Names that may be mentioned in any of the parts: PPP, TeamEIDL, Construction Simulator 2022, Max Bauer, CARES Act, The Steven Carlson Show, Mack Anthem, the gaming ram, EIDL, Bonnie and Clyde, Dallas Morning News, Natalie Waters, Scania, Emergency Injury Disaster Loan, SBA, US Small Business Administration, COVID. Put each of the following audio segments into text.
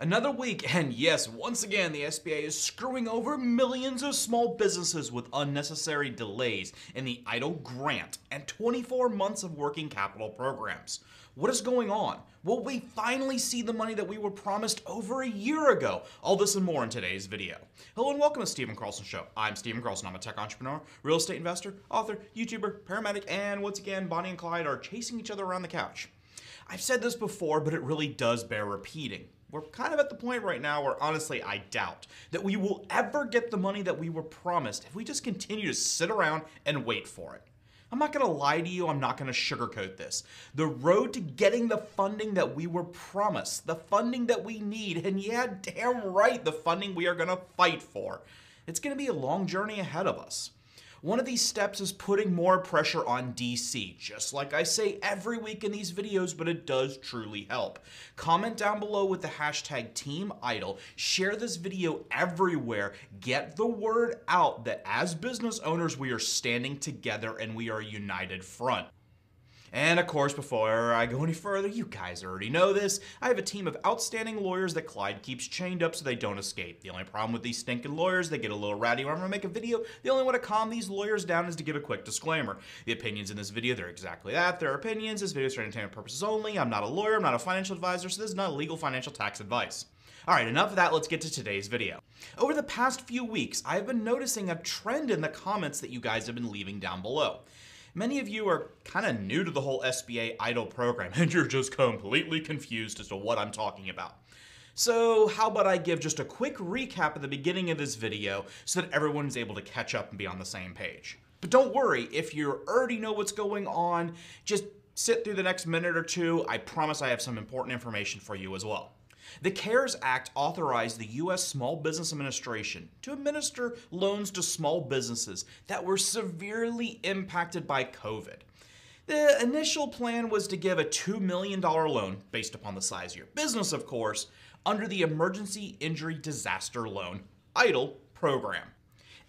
Another week, and yes, once again, the SBA is screwing over millions of small businesses with unnecessary delays in the EIDL grant and 24 months of working capital programs. What is going on? Will we finally see the money that we were promised over a year ago? All this and more in today's video. Hello and welcome to Steven Carlson Show. I'm Steven Carlson. I'm a tech entrepreneur, real estate investor, author, YouTuber, paramedic, and once again, Bonnie and Clyde are chasing each other around the couch. I've said this before, but it really does bear repeating. We're kind of at the point right now where, honestly, I doubt that we will ever get the money that we were promised if we just continue to sit around and wait for it. I'm not going to lie to you, I'm not going to sugarcoat this. The road to getting the funding that we were promised, the funding that we need, and yeah, damn right, the funding we are going to fight for, it's going to be a long journey ahead of us. One of these steps is putting more pressure on DC, just like I say every week in these videos, but it does truly help. Comment down below with the hashtag #TeamEIDL, share this video everywhere, get the word out that as business owners, we are standing together and we are a united front. And of course, before I go any further, you guys already know this. I have a team of outstanding lawyers that Clyde keeps chained up so they don't escape. The only problem with these stinking lawyers, they get a little ratty whenever I make a video. The only way to calm these lawyers down is to give a quick disclaimer. The opinions in this video, they're exactly that. They're opinions. This video is for entertainment purposes only. I'm not a lawyer. I'm not a financial advisor. So this is not legal financial tax advice. All right, enough of that, let's get to today's video. Over the past few weeks, I've been noticing a trend in the comments that you guys have been leaving down below. Many of you are kind of new to the whole SBA EIDL program, and you're just completely confused as to what I'm talking about. So how about I give just a quick recap at the beginning of this video so that everyone is able to catch up and be on the same page. But don't worry, if you already know what's going on, just sit through the next minute or two. I promise I have some important information for you as well. The CARES Act authorized the U.S. Small Business Administration to administer loans to small businesses that were severely impacted by COVID. The initial plan was to give a $2 million loan, based upon the size of your business, of course, under the Emergency Injury Disaster Loan EIDL program.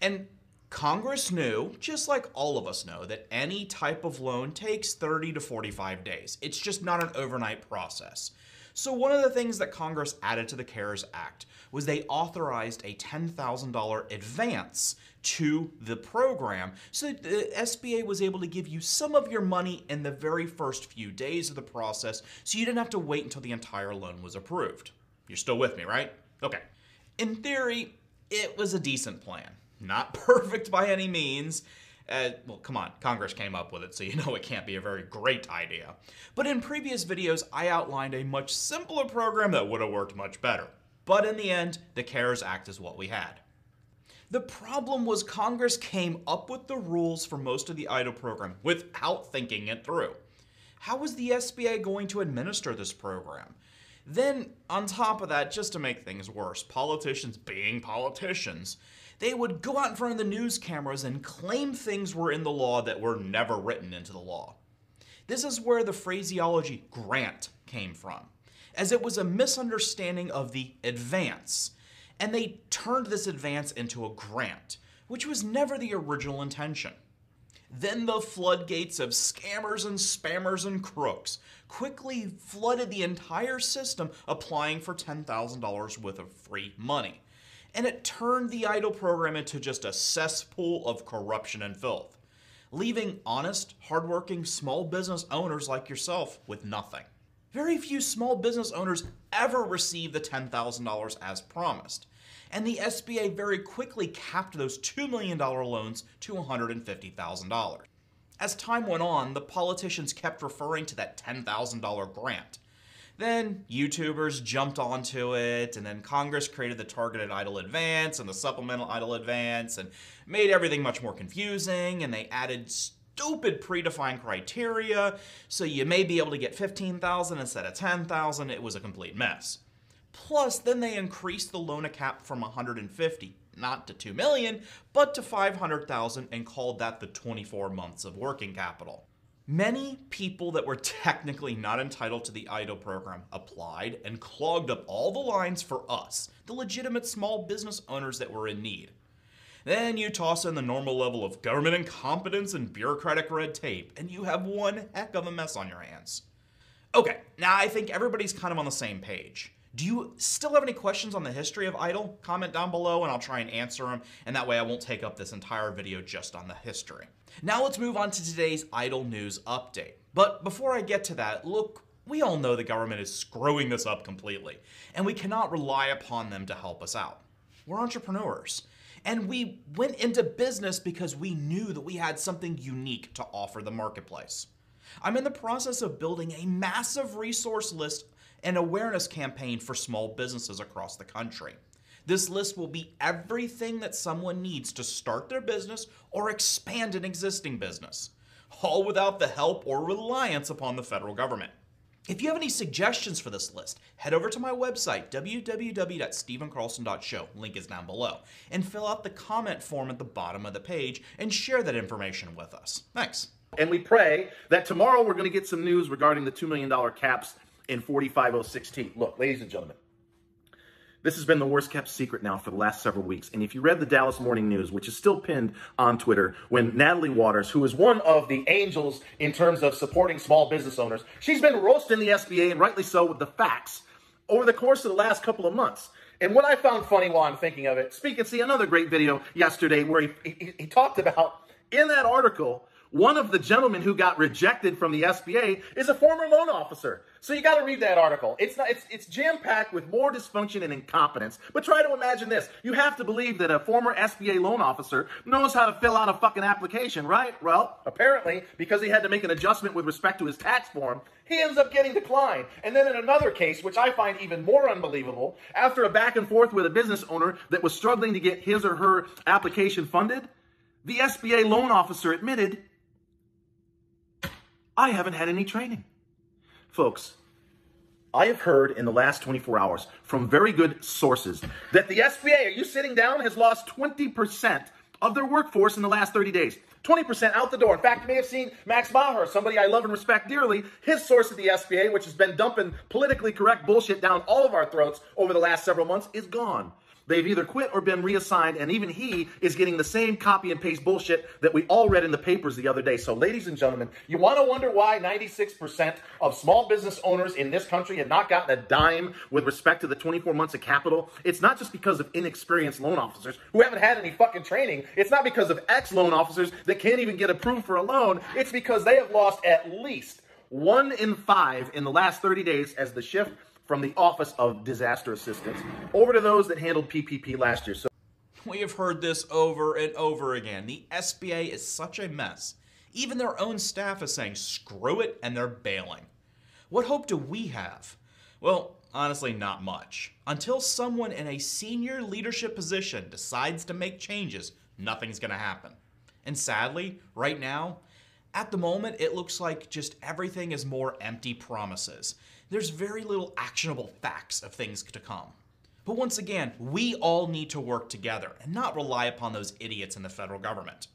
And Congress knew, just like all of us know, that any type of loan takes 30 to 45 days. It's just not an overnight process. So one of the things that Congress added to the CARES Act was they authorized a $10,000 advance to the program so that the SBA was able to give you some of your money in the very first few days of the process so you didn't have to wait until the entire loan was approved. You're still with me, right? Okay. In theory, it was a decent plan. Not perfect by any means. Well, come on, Congress came up with it, so you know it can't be a very great idea. But in previous videos, I outlined a much simpler program that would have worked much better. But in the end, the CARES Act is what we had. The problem was Congress came up with the rules for most of the EIDL program without thinking it through. How was the SBA going to administer this program? Then, on top of that, just to make things worse, politicians being politicians, they would go out in front of the news cameras and claim things were in the law that were never written into the law. This is where the phraseology grant came from, as it was a misunderstanding of the advance, and they turned this advance into a grant, which was never the original intention. Then the floodgates of scammers and spammers and crooks quickly flooded the entire system, applying for $10,000 worth of free money. And it turned the EIDL program into just a cesspool of corruption and filth, leaving honest, hardworking small business owners like yourself with nothing. Very few small business owners ever received the $10,000 as promised, and the SBA very quickly capped those $2 million loans to $150,000. As time went on, the politicians kept referring to that $10,000 grant. Then YouTubers jumped onto it, and then Congress created the targeted EIDL advance and the supplemental EIDL advance and made everything much more confusing, and they added stupid predefined criteria, so you may be able to get $15,000 instead of $10,000. It was a complete mess. Plus, then they increased the loan cap from $150,000, not to $2 million, but to $500,000 and called that the 24 months of working capital. Many people that were technically not entitled to the EIDL program applied and clogged up all the lines for us, the legitimate small business owners that were in need. Then you toss in the normal level of government incompetence and bureaucratic red tape, and you have one heck of a mess on your hands. Okay, now I think everybody's kind of on the same page. Do you still have any questions on the history of EIDL? Comment down below and I'll try and answer them, and that way I won't take up this entire video just on the history. Now let's move on to today's EIDL news update. But before I get to that, look, we all know the government is screwing this up completely, and we cannot rely upon them to help us out. We're entrepreneurs, and we went into business because we knew that we had something unique to offer the marketplace. I'm in the process of building a massive resource list and awareness campaign for small businesses across the country. This list will be everything that someone needs to start their business or expand an existing business, all without the help or reliance upon the federal government. If you have any suggestions for this list, head over to my website, www.stevencarlson.show, link is down below, and fill out the comment form at the bottom of the page and share that information with us. Thanks. And we pray that tomorrow we're going to get some news regarding the $2 million caps in 45-016. Look, ladies and gentlemen, this has been the worst kept secret now for the last several weeks. And if you read the Dallas Morning News, which is still pinned on Twitter, when Natalie Waters, who is one of the angels in terms of supporting small business owners, she's been roasting the SBA, and rightly so, with the facts over the course of the last couple of months. And what I found funny while I'm thinking of it, speak and see another great video yesterday where he talked about, in that article, one of the gentlemen who got rejected from the SBA is a former loan officer. So you got to read that article. It's jam-packed with more dysfunction and incompetence. But try to imagine this. You have to believe that a former SBA loan officer knows how to fill out a fucking application, right? Well, apparently, because he had to make an adjustment with respect to his tax form, he ends up getting declined. And then in another case, which I find even more unbelievable, after a back and forth with a business owner that was struggling to get his or her application funded, the SBA loan officer admitted, I haven't had any training. Folks, I have heard in the last 24 hours from very good sources that the SBA, are you sitting down, has lost 20% of their workforce in the last 30 days. 20% out the door. In fact, you may have seen Max Bauer, somebody I love and respect dearly, his source at the SBA, which has been dumping politically correct bullshit down all of our throats over the last several months, is gone. They've either quit or been reassigned, and even he is getting the same copy and paste bullshit that we all read in the papers the other day. So, ladies and gentlemen, you want to wonder why 96% of small business owners in this country have not gotten a dime with respect to the 24 months of capital? It's not just because of inexperienced loan officers who haven't had any fucking training. It's not because of ex-loan officers that can't even get approved for a loan. It's because they have lost at least 1 in 5 in the last 30 days as the shift from the Office of Disaster Assistance over to those that handled PPP last year. So we have heard this over and over again. The SBA is such a mess. Even their own staff is saying, screw it, and they're bailing. What hope do we have? Well, honestly, not much. Until someone in a senior leadership position decides to make changes, nothing's gonna happen. And sadly, right now, at the moment, it looks like just everything is more empty promises. There's very little actionable facts of things to come. But once again, we all need to work together and not rely upon those idiots in the federal government.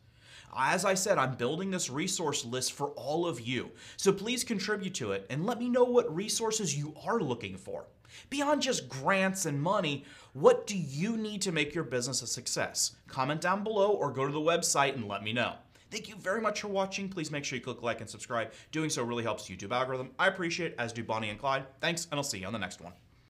As I said, I'm building this resource list for all of you, so please contribute to it and let me know what resources you are looking for. Beyond just grants and money, what do you need to make your business a success? Comment down below or go to the website and let me know. Thank you very much for watching. Please make sure you click like and subscribe. Doing so really helps the YouTube algorithm. I appreciate it, as do Bonnie and Clyde. Thanks, and I'll see you on the next one.